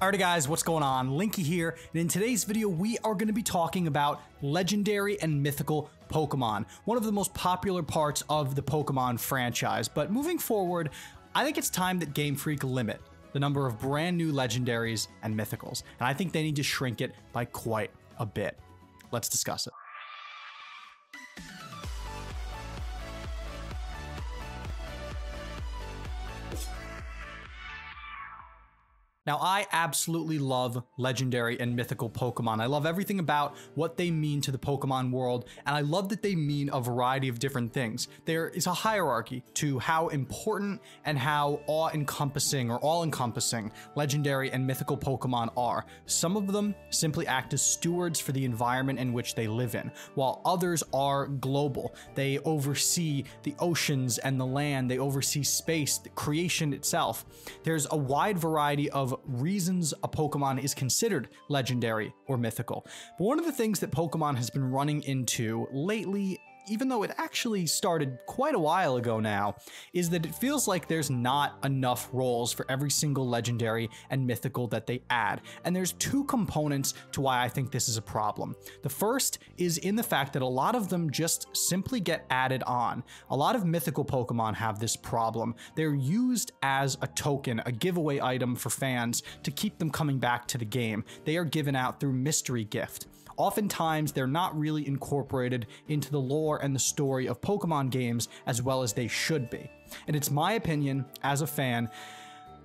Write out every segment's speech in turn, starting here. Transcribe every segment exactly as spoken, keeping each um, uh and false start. Alrighty guys, what's going on? Linky here, and in today's video we are going to be talking about legendary and mythical Pokemon, one of the most popular parts of the Pokemon franchise. But moving forward, I think it's time that Game Freak limit the number of brand new legendaries and mythicals, and I think they need to shrink it by quite a bit. Let's discuss it. Now, I absolutely love legendary and mythical Pokemon. I love everything about what they mean to the Pokemon world, and I love that they mean a variety of different things. There is a hierarchy to how important and how awe-encompassing or all-encompassing legendary and mythical Pokemon are. Some of them simply act as stewards for the environment in which they live in, while others are global. They oversee the oceans and the land. They oversee space, the creation itself. There's a wide variety of reasons a Pokemon is considered legendary or mythical. But one of the things that Pokemon has been running into lately, even though it actually started quite a while ago now, is that it feels like there's not enough roles for every single legendary and mythical that they add. And there's two components to why I think this is a problem. The first is in the fact that a lot of them just simply get added on. A lot of mythical Pokemon have this problem. They're used as a token, a giveaway item for fans to keep them coming back to the game. They are given out through mystery gift. Oftentimes, they're not really incorporated into the lore and the story of Pokemon games as well as they should be. And it's my opinion, as a fan,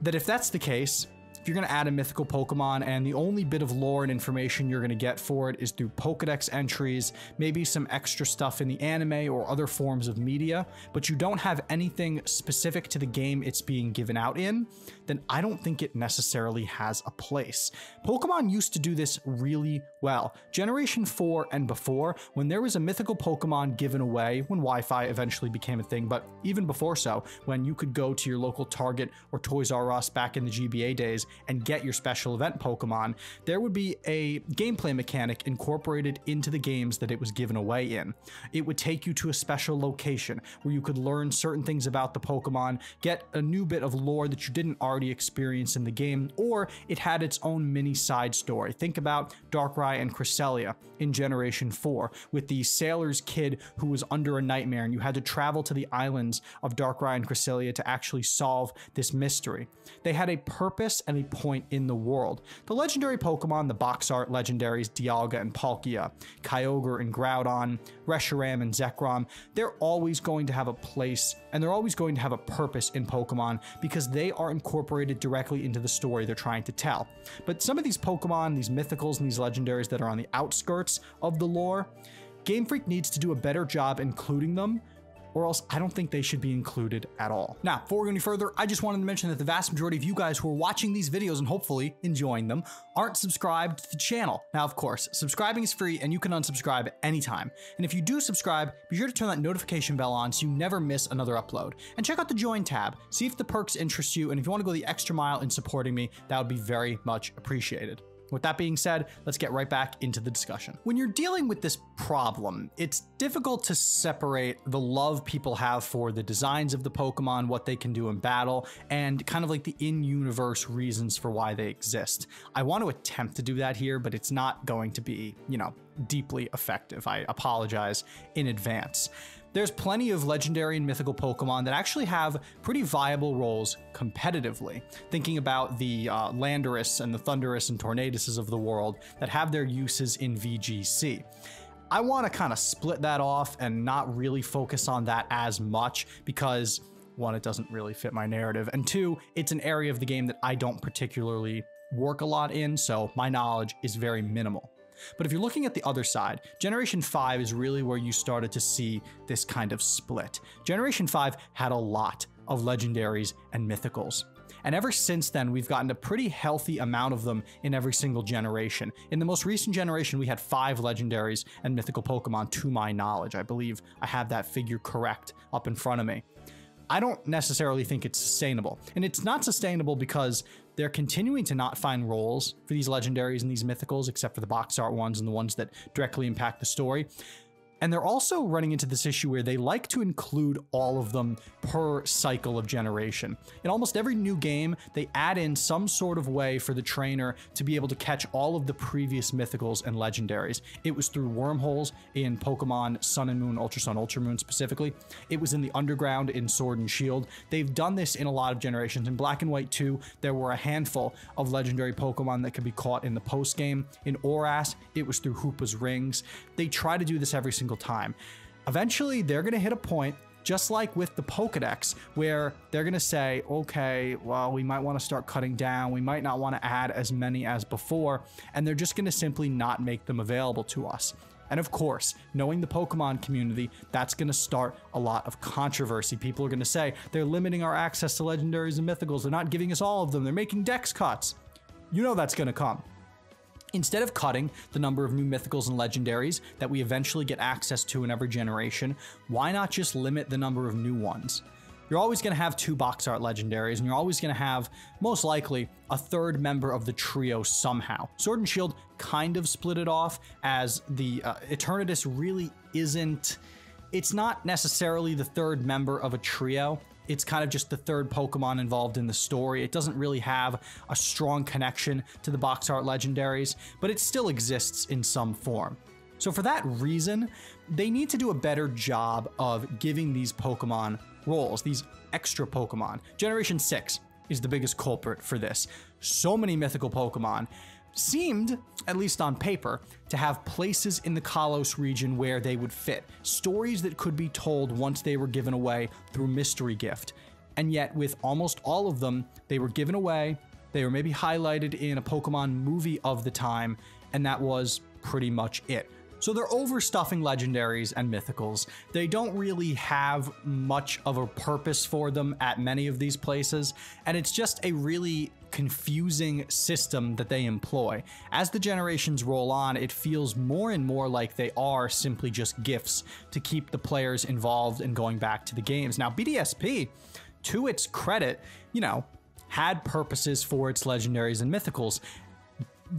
that if that's the case, if you're going to add a mythical Pokemon and the only bit of lore and information you're going to get for it is through Pokedex entries, maybe some extra stuff in the anime or other forms of media, but you don't have anything specific to the game it's being given out in, then I don't think it necessarily has a place. Pokemon used to do this really well. Generation four and before, when there was a mythical Pokemon given away, when Wi-Fi eventually became a thing, but even before so, when you could go to your local Target or Toys R Us back in the G B A days and get your special event Pokemon, there would be a gameplay mechanic incorporated into the games that it was given away in. It would take you to a special location where you could learn certain things about the Pokemon, get a new bit of lore that you didn't already already experienced in the game, or it had its own mini side story. Think about Darkrai and Cresselia in Generation four with the sailor's kid who was under a nightmare, and you had to travel to the islands of Darkrai and Cresselia to actually solve this mystery. They had a purpose and a point in the world. The legendary Pokemon, the box art legendaries Dialga and Palkia, Kyogre and Groudon, Reshiram and Zekrom, they're always going to have a place and they're always going to have a purpose in Pokemon because they are incorporated incorporated directly into the story they're trying to tell. But some of these Pokemon, these mythicals and these legendaries that are on the outskirts of the lore, Game Freak needs to do a better job including them, or else I don't think they should be included at all. Now, before we go any further, I just wanted to mention that the vast majority of you guys who are watching these videos and hopefully enjoying them aren't subscribed to the channel. Now, of course, subscribing is free and you can unsubscribe anytime. And if you do subscribe, be sure to turn that notification bell on so you never miss another upload. And check out the join tab, see if the perks interest you, and if you want to go the extra mile in supporting me, that would be very much appreciated. With that being said, let's get right back into the discussion. When you're dealing with this problem, it's difficult to separate the love people have for the designs of the Pokemon, what they can do in battle, and kind of like the in-universe reasons for why they exist. I want to attempt to do that here, but it's not going to be, you know, deeply effective. I apologize in advance. There's plenty of legendary and mythical Pokemon that actually have pretty viable roles competitively. Thinking about the uh, Landorus and the Thundurus and Tornaduses of the world that have their uses in V G C. I want to kind of split that off and not really focus on that as much because, one, it doesn't really fit my narrative, and two, it's an area of the game that I don't particularly work a lot in, so my knowledge is very minimal. But if you're looking at the other side, Generation five is really where you started to see this kind of split. Generation five had a lot of legendaries and mythicals. And ever since then, we've gotten a pretty healthy amount of them in every single generation. In the most recent generation, we had five legendaries and mythical Pokemon to my knowledge. I believe I have that figure correct up in front of me. I don't necessarily think it's sustainable. And it's not sustainable because they're continuing to not find roles for these legendaries and these mythicals, except for the box art ones and the ones that directly impact the story. And they're also running into this issue where they like to include all of them per cycle of generation. In almost every new game, they add in some sort of way for the trainer to be able to catch all of the previous mythicals and legendaries. It was through wormholes in Pokemon Sun and Moon, Ultra Sun, Ultra Moon specifically. It was in the Underground in Sword and Shield. They've done this in a lot of generations. In Black and White two, there were a handful of legendary Pokemon that could be caught in the post-game. In Oras, it was through Hoopa's Rings. They try to do this every single time. Eventually, they're going to hit a point, just like with the Pokedex, where they're going to say, okay, well, we might want to start cutting down. We might not want to add as many as before, and they're just going to simply not make them available to us. And of course, knowing the Pokemon community, that's going to start a lot of controversy. People are going to say, they're limiting our access to legendaries and mythicals. They're not giving us all of them. They're making dex cuts. You know that's going to come. Instead of cutting the number of new mythicals and legendaries that we eventually get access to in every generation, why not just limit the number of new ones? You're always going to have two box art legendaries, and you're always going to have, most likely, a third member of the trio somehow. Sword and Shield kind of split it off, as the uh, Eternatus really isn't... It's not necessarily the third member of a trio. It's kind of just the third Pokemon involved in the story. It doesn't really have a strong connection to the box art legendaries, but it still exists in some form. So for that reason, they need to do a better job of giving these Pokemon roles, these extra Pokemon. Generation six is the biggest culprit for this. So many mythical Pokemon seemed, at least on paper, to have places in the Kalos region where they would fit. Stories that could be told once they were given away through Mystery Gift. And yet, with almost all of them, they were given away, they were maybe highlighted in a Pokemon movie of the time, and that was pretty much it. So they're overstuffing legendaries and mythicals. They don't really have much of a purpose for them at many of these places, and it's just a really confusing system that they employ. As the generations roll on, it feels more and more like they are simply just gifts to keep the players involved and going back to the games. Now, B D S P, to its credit, you know, had purposes for its legendaries and mythicals,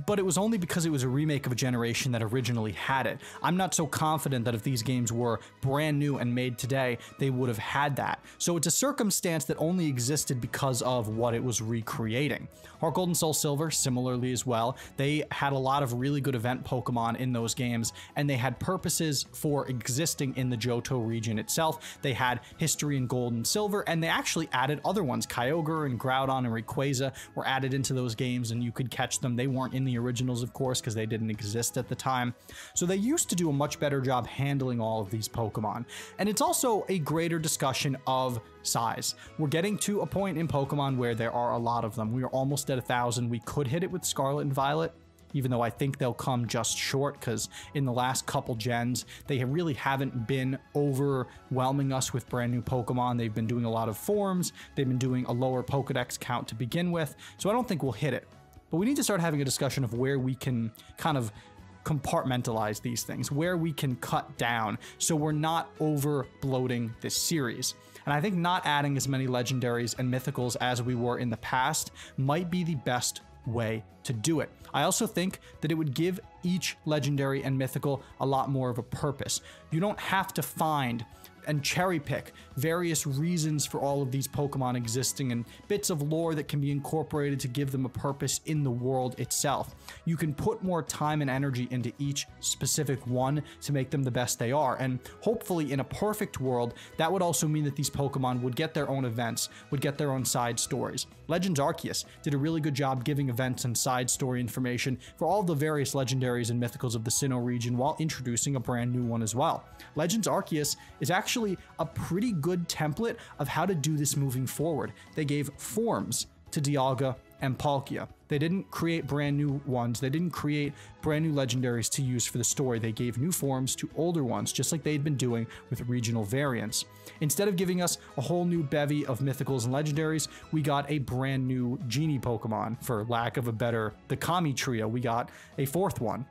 but it was only because it was a remake of a generation that originally had it. I'm not so confident that if these games were brand new and made today, they would have had that. So it's a circumstance that only existed because of what it was recreating. HeartGold and SoulSilver, similarly as well, they had a lot of really good event Pokemon in those games, and they had purposes for existing in the Johto region itself. They had history in Gold and Silver, and they actually added other ones. Kyogre and Groudon and Rayquaza were added into those games, and you could catch them. They weren't in the originals, of course, because they didn't exist at the time. So they used to do a much better job handling all of these Pokemon. And it's also a greater discussion of size. We're getting to a point in Pokemon where there are a lot of them. We are almost at a thousand. We could hit it with Scarlet and Violet, even though I think they'll come just short, because in the last couple gens, they really haven't been overwhelming us with brand new Pokemon. They've been doing a lot of forms. They've been doing a lower Pokedex count to begin with. So I don't think we'll hit it. But we need to start having a discussion of where we can kind of compartmentalize these things, where we can cut down so we're not over bloating this series. And I think not adding as many legendaries and mythicals as we were in the past might be the best way to do it. I also think that it would give each legendary and mythical a lot more of a purpose. You don't have to find and cherry pick various reasons for all of these Pokemon existing and bits of lore that can be incorporated to give them a purpose in the world itself. You can put more time and energy into each specific one to make them the best they are, and hopefully in a perfect world, that would also mean that these Pokemon would get their own events, would get their own side stories. Legends Arceus did a really good job giving events and side story information for all the various legendaries and mythicals of the Sinnoh region while introducing a brand new one as well. Legends Arceus is actually Actually, a pretty good template of how to do this moving forward. They gave forms to Dialga and Palkia. They didn't create brand new ones. They didn't create brand new legendaries to use for the story. They gave new forms to older ones, just like they'd been doing with regional variants. Instead of giving us a whole new bevy of mythicals and legendaries, we got a brand new genie Pokemon, for lack of a better, the Kami trio. We got a fourth one.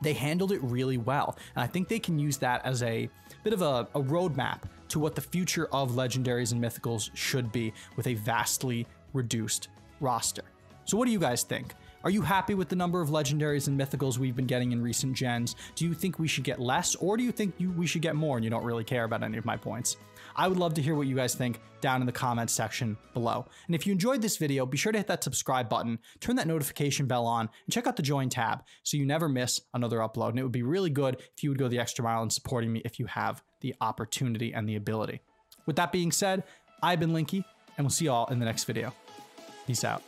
They handled it really well, and I think they can use that as a bit of a, a roadmap to what the future of legendaries and mythicals should be with a vastly reduced roster. So what do you guys think? Are you happy with the number of legendaries and mythicals we've been getting in recent gens? Do you think we should get less, or do you think you, we should get more and you don't really care about any of my points? I would love to hear what you guys think down in the comments section below. And if you enjoyed this video, be sure to hit that subscribe button, turn that notification bell on, and check out the join tab so you never miss another upload. And it would be really good if you would go the extra mile in supporting me if you have the opportunity and the ability. With that being said, I've been Linky, and we'll see you all in the next video. Peace out.